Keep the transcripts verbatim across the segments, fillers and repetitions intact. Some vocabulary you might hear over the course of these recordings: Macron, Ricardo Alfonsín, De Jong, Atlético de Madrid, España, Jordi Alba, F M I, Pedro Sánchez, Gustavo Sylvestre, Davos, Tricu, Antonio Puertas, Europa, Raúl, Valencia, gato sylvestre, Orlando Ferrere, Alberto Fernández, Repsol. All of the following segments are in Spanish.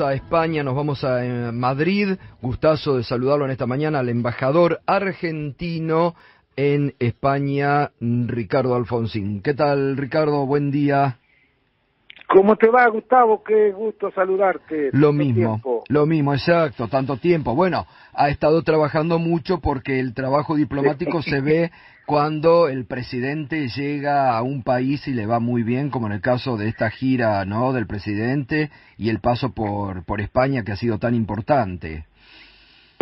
A España, nos vamos a Madrid. Gustazo de saludarlo en esta mañana al embajador argentino en España, Ricardo Alfonsín. ¿Qué tal, Ricardo? Buen día. ¿Cómo te va, Gustavo? Qué gusto saludarte. Lo mismo, tiempo. lo mismo, exacto, tanto tiempo. Bueno, ha estado trabajando mucho porque el trabajo diplomático sí. se ve cuando el presidente llega a un país y le va muy bien, como en el caso de esta gira, ¿no?, del presidente y el paso por, por España, que ha sido tan importante.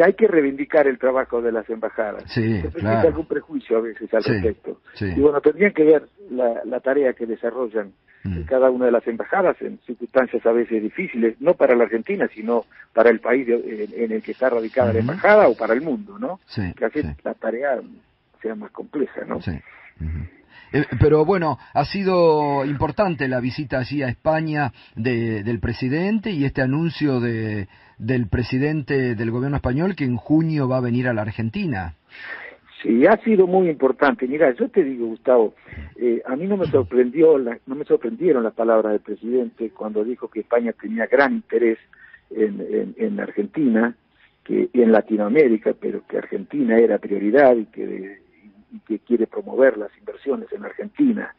Hay que reivindicar el trabajo de las embajadas. Sí, se claro. algún prejuicio a veces al sí, respecto. Sí. Y bueno, tendrían que ver la, la tarea que desarrollan mm. cada una de las embajadas en circunstancias a veces difíciles, no para la Argentina, sino para el país de, en, en el que está radicada mm -hmm. la embajada, o para el mundo, ¿no? Sí, que hace sí. la tarea sea más compleja, ¿no? Sí. Mm -hmm. Eh, pero bueno, ha sido importante la visita allí a España de, del presidente y este anuncio de, del presidente del gobierno español que en junio va a venir a la Argentina. Sí, ha sido muy importante. Mira, yo te digo, Gustavo, eh, a mí no me sorprendió, la, no me sorprendieron las palabras del presidente cuando dijo que España tenía gran interés en, en, en Argentina, que en Latinoamérica, pero que Argentina era prioridad y que de, y que quiere promover las inversiones en Argentina.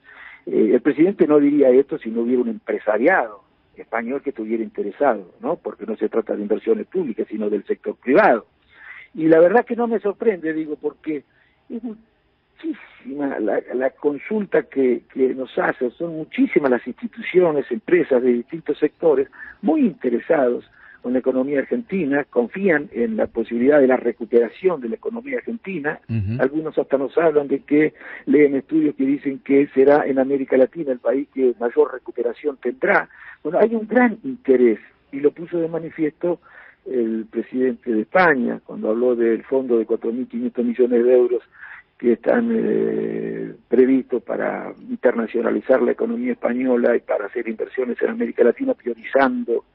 Eh, el presidente no diría esto si no hubiera un empresariado español que estuviera interesado, ¿no? Porque no se trata de inversiones públicas, sino del sector privado. Y la verdad que no me sorprende, digo, porque es muchísima la, la consulta que, que nos hace, son muchísimas las instituciones, empresas de distintos sectores, muy interesados con la economía argentina, confían en la posibilidad de la recuperación de la economía argentina. Uh-huh. Algunos hasta nos hablan de que leen estudios que dicen que será en América Latina el país que mayor recuperación tendrá. Bueno, hay un gran interés, y lo puso de manifiesto el presidente de España cuando habló del fondo de cuatro mil quinientos millones de euros que están eh, previstos para internacionalizar la economía española y para hacer inversiones en América Latina, priorizando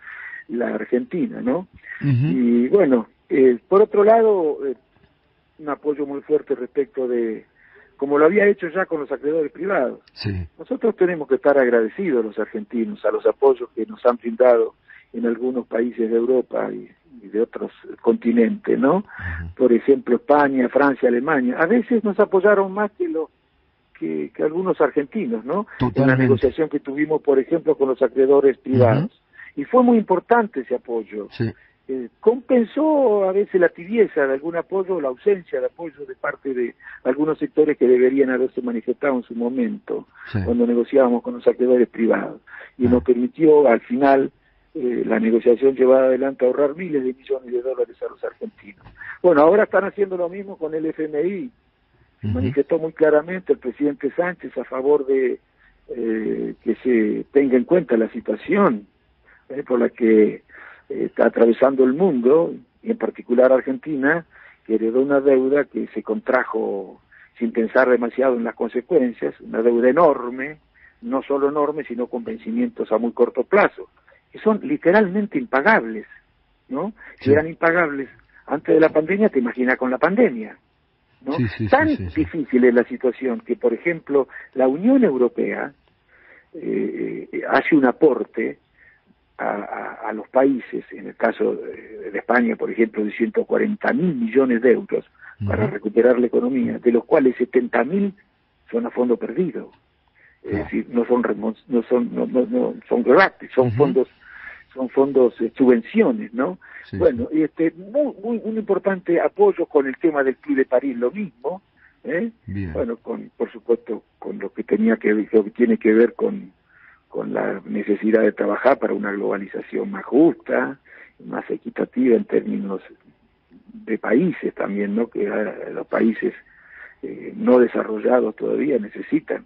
la Argentina, ¿no? Uh-huh. Y bueno, eh, por otro lado, eh, un apoyo muy fuerte respecto de, como lo había hecho ya con los acreedores privados. Sí. Nosotros tenemos que estar agradecidos los argentinos a los apoyos que nos han brindado en algunos países de Europa y, y de otros continentes, ¿no? Uh-huh. Por ejemplo, España, Francia, Alemania. A veces nos apoyaron más que los que, que algunos argentinos, ¿no? Totalmente. En la negociación que tuvimos, por ejemplo, con los acreedores privados. Uh-huh. Y fue muy importante ese apoyo. Sí. Eh, compensó a veces la tibieza de algún apoyo, la ausencia de apoyo de parte de algunos sectores que deberían haberse manifestado en su momento, sí. cuando negociábamos con los acreedores privados. Y ah. nos permitió, al final, eh, la negociación llevada adelante a ahorrar miles de millones de dólares a los argentinos. Bueno, ahora están haciendo lo mismo con el F M I. Uh-huh. Manifestó muy claramente el presidente Sánchez a favor de eh, que se tenga en cuenta la situación Eh, por la que eh, está atravesando el mundo, y en particular Argentina, que heredó una deuda que se contrajo sin pensar demasiado en las consecuencias, una deuda enorme, no solo enorme, sino con vencimientos a muy corto plazo, que son literalmente impagables, ¿no? Si sí. eran impagables antes de la pandemia, te imaginas con la pandemia, ¿no? Sí, sí, Tan sí, sí, sí. difícil es la situación que, por ejemplo, la Unión Europea eh, hace un aporte A, a los países, en el caso de, de España, por ejemplo, de ciento cuarenta mil millones de euros para recuperar la economía, de los cuales setenta mil son a fondo perdido. Es ah. decir, no son no son no, no, no son gratis, son uh -huh. fondos son fondos eh, subvenciones, ¿no? Sí. Bueno, este muy, muy un importante apoyo con el tema del Club de París, lo mismo, ¿eh? Bueno, con por supuesto con lo que tenía que lo que tiene que ver con con la necesidad de trabajar para una globalización más justa, más equitativa en términos de países también, ¿no? Que los países eh, no desarrollados todavía necesitan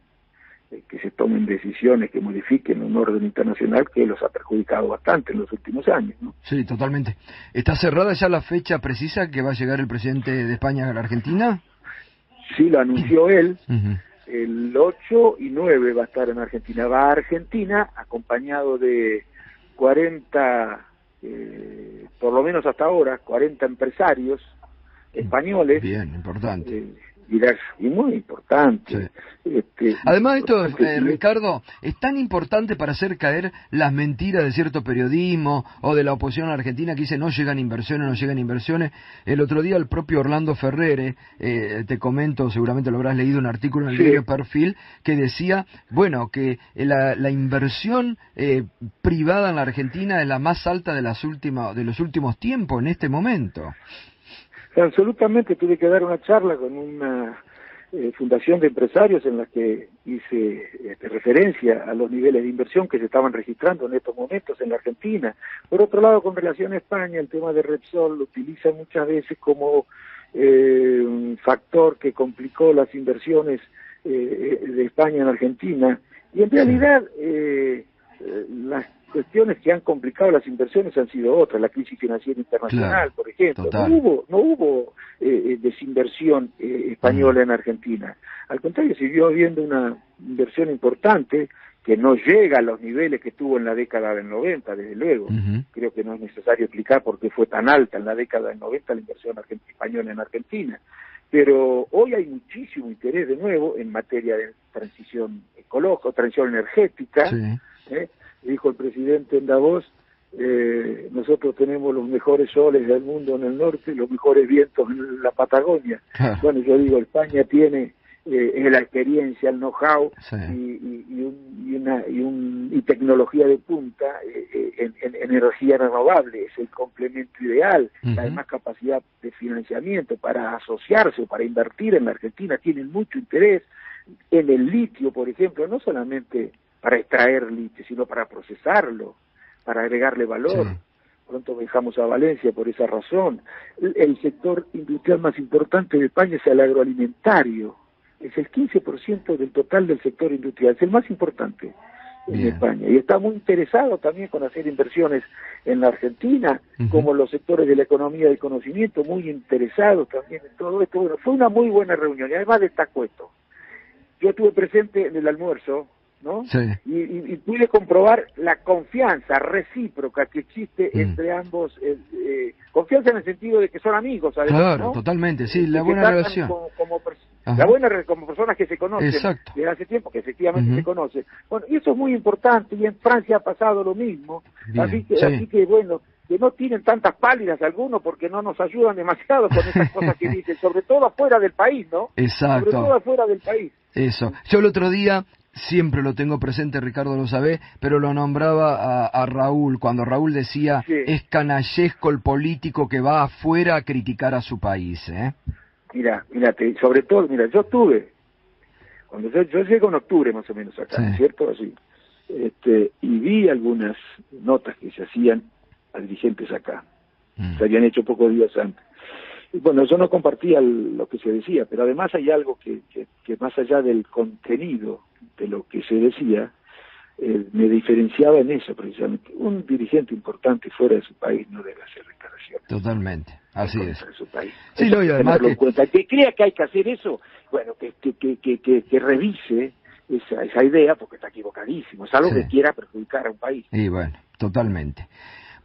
eh, que se tomen decisiones que modifiquen un orden internacional que los ha perjudicado bastante en los últimos años, ¿no? Sí, totalmente. ¿Está cerrada ya la fecha precisa que va a llegar el presidente de España a la Argentina? Sí, lo anunció él. Uh-huh. El ocho y nueve va a estar en Argentina. Va a Argentina acompañado de cuarenta, eh, por lo menos hasta ahora, cuarenta empresarios españoles. Bien, importante. Eh, dirás, y muy importante. Sí. Este, Además, esto, eh, Ricardo, es tan importante para hacer caer las mentiras de cierto periodismo o de la oposición argentina que dice no llegan inversiones, no llegan inversiones. El otro día el propio Orlando Ferrere, eh, te comento, seguramente lo habrás leído, un artículo en el sí. diario Perfil, que decía, bueno, que la, la inversión eh, privada en la Argentina es la más alta de, las últimas, de los últimos tiempos en este momento. Absolutamente, tuve que dar una charla con una eh, fundación de empresarios en la que hice este, referencia a los niveles de inversión que se estaban registrando en estos momentos en la Argentina. Por otro lado, con relación a España, el tema de Repsol lo utilizan muchas veces como eh, un factor que complicó las inversiones eh, de España en Argentina. Y en realidad, eh, las cuestiones que han complicado las inversiones han sido otras, la crisis financiera internacional, claro, por ejemplo. Total. No hubo, no hubo eh, desinversión eh, española mm. en Argentina. Al contrario, siguió habiendo una inversión importante que no llega a los niveles que tuvo en la década del noventa, desde luego. Uh-huh. Creo que no es necesario explicar por qué fue tan alta en la década del noventa la inversión española en Argentina. Pero hoy hay muchísimo interés de nuevo en materia de transición ecológica, transición energética. Sí. ¿eh? Dijo el presidente en Davos, eh, nosotros tenemos los mejores soles del mundo en el norte y los mejores vientos en la Patagonia. Claro. Bueno, yo digo, España tiene eh, la experiencia, el know-how sí. y, y, y, un, y, una, y, un, y tecnología de punta eh, en, en energía renovable, es el complemento ideal, uh-huh. Además capacidad de financiamiento para asociarse, para invertir en la Argentina, tienen mucho interés en el litio, por ejemplo, no solamente para extraer litio, sino para procesarlo, para agregarle valor. Sí. Pronto viajamos a Valencia por esa razón. El, el sector industrial más importante de España es el agroalimentario. Es el quince por ciento del total del sector industrial, es el más importante en España. Y está muy interesado también con hacer inversiones en la Argentina, uh-huh. como los sectores de la economía del conocimiento, muy interesados también en todo esto. Bueno, fue una muy buena reunión y además destacó esto. Yo estuve presente en el almuerzo, ¿no? Sí. Y, y, y pude comprobar la confianza recíproca que existe mm. entre ambos, eh, eh, confianza en el sentido de que son amigos, además, claro, ¿no? Totalmente, sí, la buena relación. Como, como la buena como personas que se conocen Exacto. desde hace tiempo, que efectivamente uh-huh. se conocen. Bueno, y eso es muy importante, y en Francia ha pasado lo mismo, Bien, así que, sí. así que bueno, que no tienen tantas pálidas algunos porque no nos ayudan demasiado con esas cosas que dicen, sobre todo afuera del país, ¿no? Exacto. Sobre todo afuera del país. Eso. Yo el otro día... Siempre lo tengo presente, Ricardo lo sabe, pero lo nombraba a, a Raúl, cuando Raúl decía, sí. es canallesco el político que va afuera a criticar a su país, ¿eh? Mira, mira, te, sobre todo, mira, yo tuve, cuando yo, yo llego en octubre más o menos acá, sí. ¿cierto? Así, este, y vi algunas notas que se hacían a dirigentes acá, mm. se habían hecho pocos días antes. Bueno, yo no compartía lo que se decía, pero además hay algo que, que, que más allá del contenido de lo que se decía, eh, me diferenciaba en eso precisamente. Un dirigente importante fuera de su país no debe hacer declaraciones. Totalmente, así es. Su país. Sí, no, y además que... Cuenta. Que crea que hay que hacer eso, bueno, que, que, que, que, que, que revise esa, esa idea porque está equivocadísimo. Es algo sí. que quiera perjudicar a un país. Y bueno, totalmente.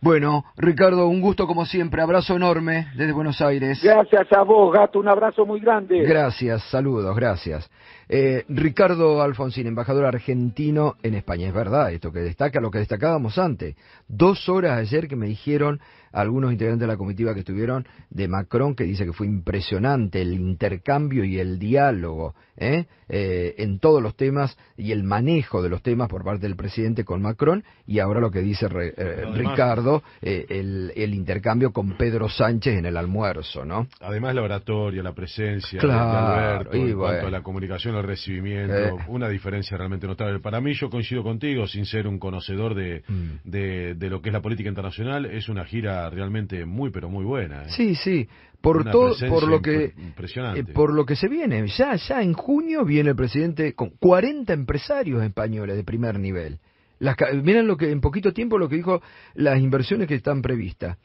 Bueno, Ricardo, un gusto como siempre, abrazo enorme desde Buenos Aires. Gracias a vos, Gato, un abrazo muy grande. Gracias, saludos, gracias. Eh, Ricardo Alfonsín, embajador argentino en España. Es verdad esto que destaca, lo que destacábamos antes. Dos horas ayer que me dijeron algunos integrantes de la comitiva que estuvieron de Macron, que dice que fue impresionante el intercambio y el diálogo ¿eh? Eh, en todos los temas y el manejo de los temas por parte del presidente con Macron. Y ahora lo que dice re, eh, Ricardo, eh, el, el intercambio con Pedro Sánchez en el almuerzo, ¿no? Además la oratoria, la presencia claro, de Alberto, y en bueno. cuanto a la comunicación, el recibimiento, eh. una diferencia realmente notable. Para mí, yo coincido contigo, sin ser un conocedor de, mm. de, de lo que es la política internacional, es una gira realmente muy, pero muy buena. ¿eh? Sí, sí. Por todo, por lo que, eh, por lo que se viene. Ya, ya en junio viene el presidente con cuarenta empresarios españoles de primer nivel. Las, miren lo que en poquito tiempo lo que dijo, las inversiones que están previstas.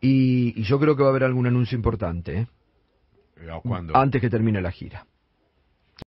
Y, y yo creo que va a haber algún anuncio importante. ¿eh? ¿Cuándo? Antes que termine la gira.